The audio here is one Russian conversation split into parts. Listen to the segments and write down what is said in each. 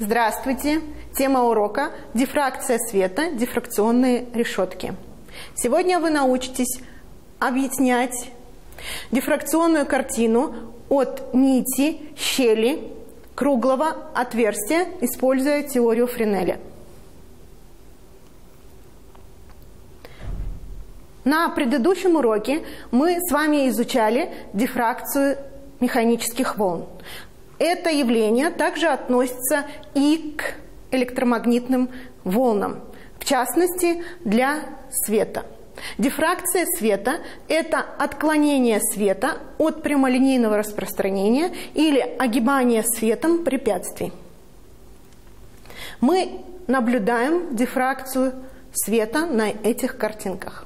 Здравствуйте! Тема урока – дифракция света, дифракционные решетки. Сегодня вы научитесь объяснять дифракционную картину от нити, щели, круглого отверстия, используя теорию Френеля. На предыдущем уроке мы с вами изучали дифракцию механических волн. Это явление также относится и к электромагнитным волнам, в частности, для света. Дифракция света – это отклонение света от прямолинейного распространения или огибание светом препятствий. Мы наблюдаем дифракцию света на этих картинках.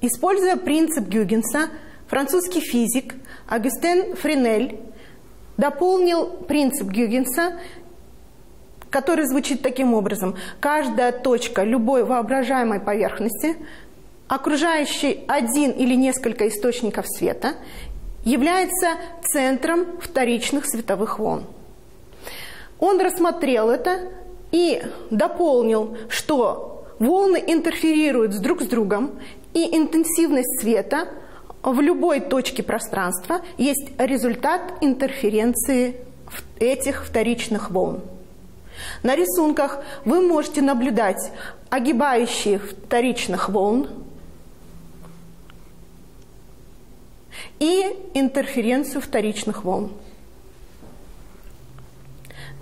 Используя принцип Гюйгенса, французский физик Огюстен Френель дополнил принцип Гюйгенса, который звучит таким образом. Каждая точка любой воображаемой поверхности, окружающей один или несколько источников света, является центром вторичных световых волн. Он рассмотрел это и дополнил, что волны интерферируют друг с другом, и интенсивность света в любой точке пространства есть результат интерференции этих вторичных волн. На рисунках вы можете наблюдать огибающие вторичных волн и интерференцию вторичных волн.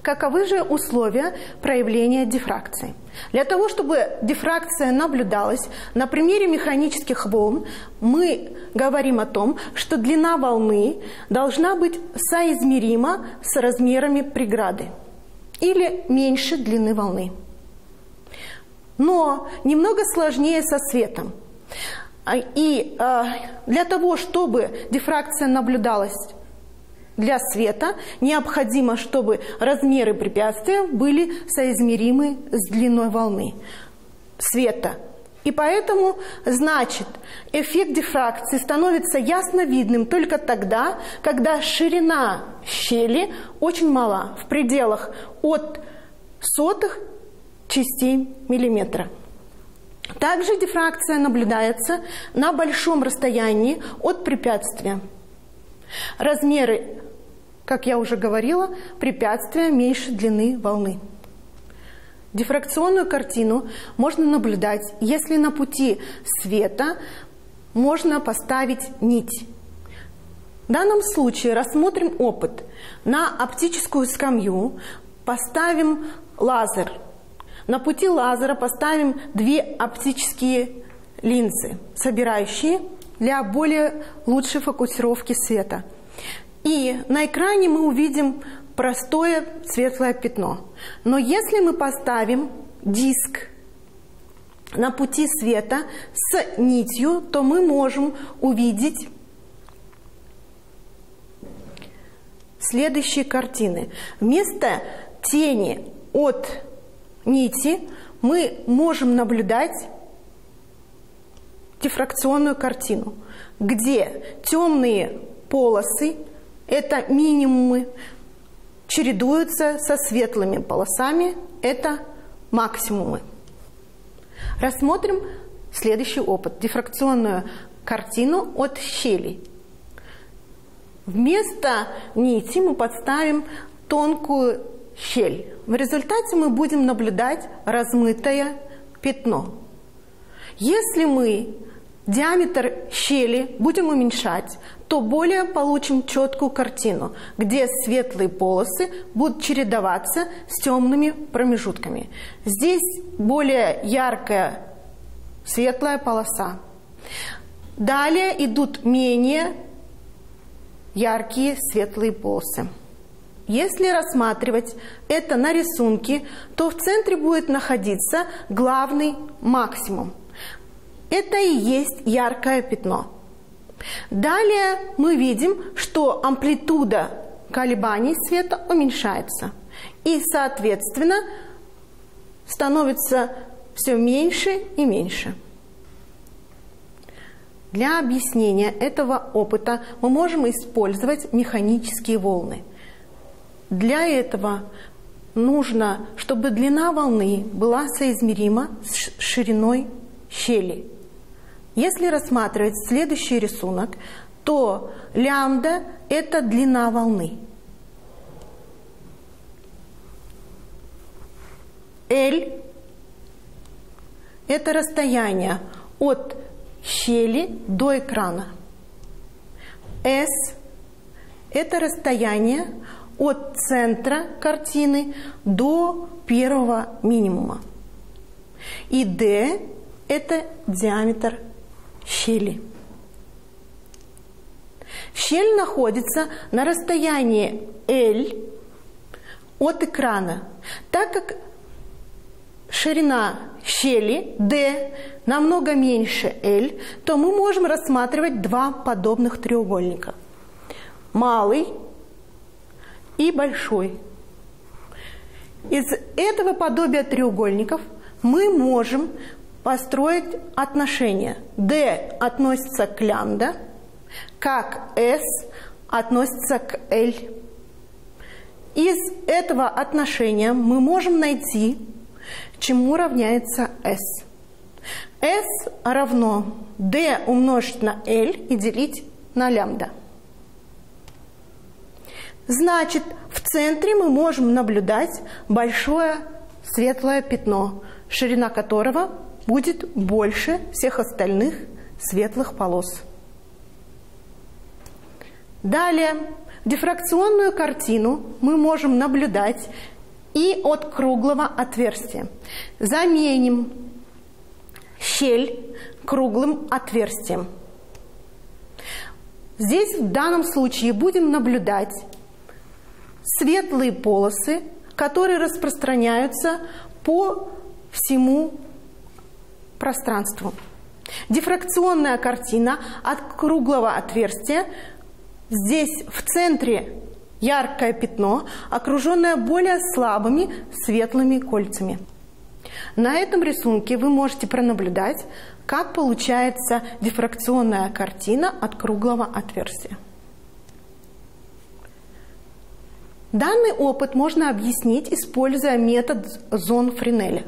Каковы же условия проявления дифракции? Для того, чтобы дифракция наблюдалась, на примере механических волн мы говорим о том, что длина волны должна быть соизмерима с размерами преграды или меньше длины волны. Но немного сложнее со светом. И для того, чтобы дифракция наблюдалась для света, необходимо, чтобы размеры препятствия были соизмеримы с длиной волны света. И поэтому, значит, эффект дифракции становится ясно видным только тогда, когда ширина щели очень мала, в пределах от сотых частей миллиметра. Также дифракция наблюдается на большом расстоянии от препятствия. Размеры, как я уже говорила, препятствия меньше длины волны. Дифракционную картину можно наблюдать, если на пути света можно поставить нить. В данном случае рассмотрим опыт. На оптическую скамью поставим лазер. На пути лазера поставим две оптические линзы, собирающие для более лучшей фокусировки света. И на экране мы увидим простое светлое пятно. Но если мы поставим диск на пути света с нитью, то мы можем увидеть следующие картины. Вместо тени от нити мы можем наблюдать дифракционную картину, где темные полосы, это минимумы, чередуются со светлыми полосами, это максимумы. Рассмотрим следующий опыт. Дифракционную картину от щелей. Вместо нити мы подставим тонкую щель. В результате мы будем наблюдать размытое пятно. Если мы диаметр щели будем уменьшать, то более получим четкую картину, где светлые полосы будут чередоваться с темными промежутками. Здесь более яркая светлая полоса. Далее идут менее яркие светлые полосы. Если рассматривать это на рисунке, то в центре будет находиться главный максимум. Это и есть яркое пятно. Далее мы видим, что амплитуда колебаний света уменьшается. И, соответственно, становится все меньше и меньше. Для объяснения этого опыта мы можем использовать механические волны. Для этого нужно, чтобы длина волны была соизмерима с шириной щели. Если рассматривать следующий рисунок, то лямбда – это длина волны. L – это расстояние от щели до экрана. S – это расстояние от центра картины до первого минимума. И D – это диаметр щели. Щель находится на расстоянии L от экрана, так как ширина щели D намного меньше L, то мы можем рассматривать два подобных треугольника – малый и большой. Из этого подобия треугольников мы можем построить отношения. D относится к лямбда, как S относится к L. Из этого отношения мы можем найти, чему равняется S. S равно D умножить на L и делить на лямбда. Значит, в центре мы можем наблюдать большое светлое пятно, ширина которого будет больше всех остальных светлых полос. Далее, дифракционную картину мы можем наблюдать и от круглого отверстия. Заменим щель круглым отверстием. Здесь в данном случае будем наблюдать светлые полосы, которые распространяются по всему пространству. Дифракционная картина от круглого отверстия. Здесь в центре яркое пятно, окруженное более слабыми светлыми кольцами. На этом рисунке вы можете пронаблюдать, как получается дифракционная картина от круглого отверстия. Данный опыт можно объяснить, используя метод зон Френеля.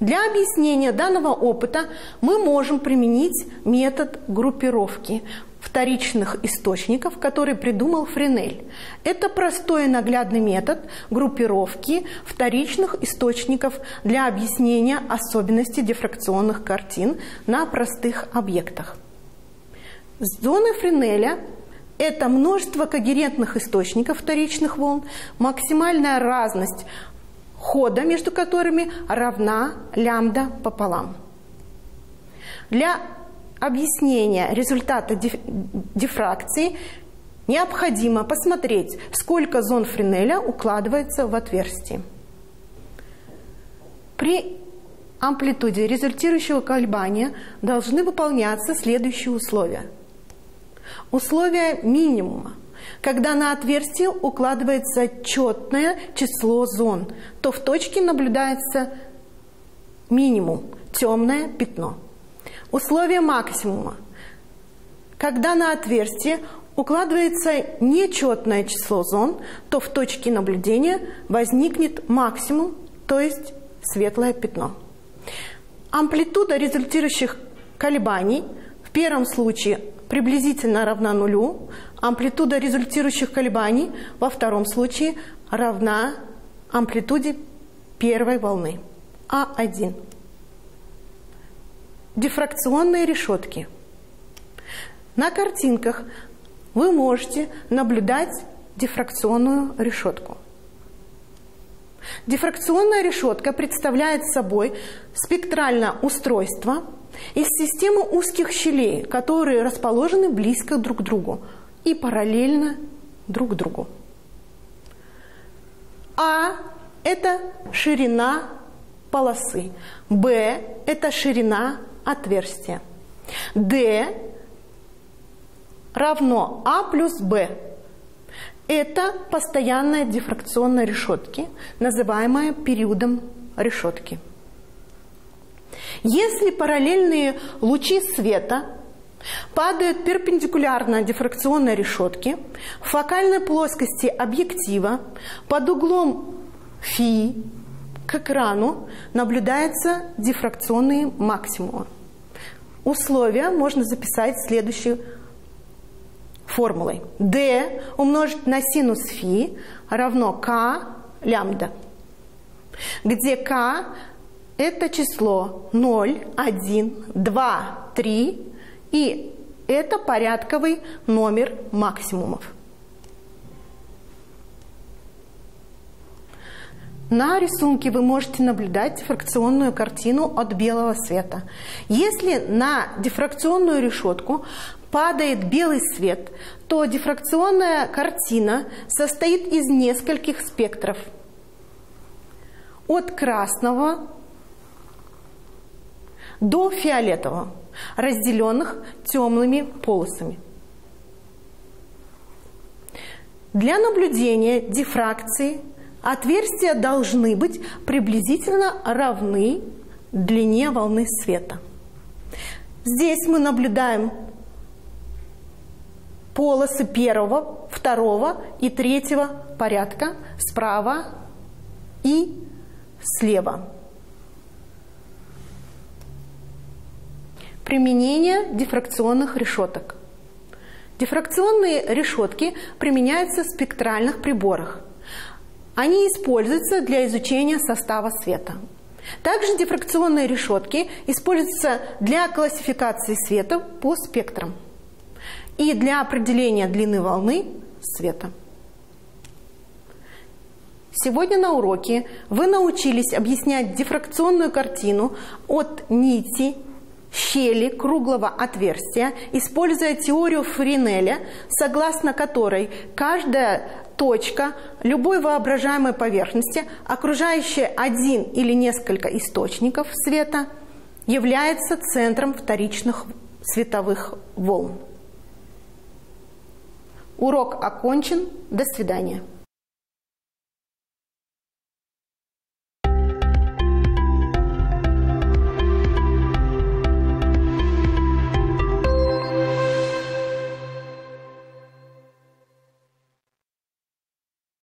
Для объяснения данного опыта мы можем применить метод группировки вторичных источников, который придумал Френель. Это простой и наглядный метод группировки вторичных источников для объяснения особенностей дифракционных картин на простых объектах. Зоны Френеля – это множество когерентных источников вторичных волн, максимальная разность хода между которыми равна лямбда пополам. Для объяснения результата дифракции необходимо посмотреть, сколько зон Френеля укладывается в отверстие. При амплитуде результирующего колебания должны выполняться следующие условия. Условие минимума. Когда на отверстие укладывается четное число зон, то в точке наблюдается минимум, темное пятно. Условие максимума. Когда на отверстие укладывается нечетное число зон, то в точке наблюдения возникнет максимум, то есть светлое пятно. Амплитуда результирующих колебаний в первом случае приблизительно равна нулю, амплитуда результирующих колебаний во втором случае равна амплитуде первой волны А1. Дифракционные решетки. На картинках вы можете наблюдать дифракционную решетку. Дифракционная решетка представляет собой спектральное устройство из системы узких щелей, которые расположены близко друг к другу и параллельно друг другу. А – это ширина полосы, Б – это ширина отверстия, Д равно А плюс Б. Это постоянная дифракционная решетки, называемая периодом решетки. Если параллельные лучи света Падают перпендикулярно дифракционной решетке, в фокальной плоскости объектива под углом φ к экрану наблюдаются дифракционные максимумы. Условия можно записать следующей формулой. D умножить на синус φ равно k лямбда, где k – это число 0, 1, 2, 3, и это порядковый номер максимумов. На рисунке вы можете наблюдать дифракционную картину от белого света. Если на дифракционную решетку падает белый свет, то дифракционная картина состоит из нескольких спектров. От красного до фиолетового, разделенных темными полосами. Для наблюдения дифракции отверстия должны быть приблизительно равны длине волны света. Здесь мы наблюдаем полосы первого, второго и третьего порядка справа и слева. Применение дифракционных решеток. Дифракционные решетки применяются в спектральных приборах. Они используются для изучения состава света. Также дифракционные решетки используются для классификации света по спектрам и для определения длины волны света. Сегодня на уроке вы научились объяснять дифракционную картину от нити, щели, круглого отверстия, используя теорию Френеля, согласно которой каждая точка любой воображаемой поверхности, окружающая один или несколько источников света, является центром вторичных световых волн. Урок окончен. До свидания.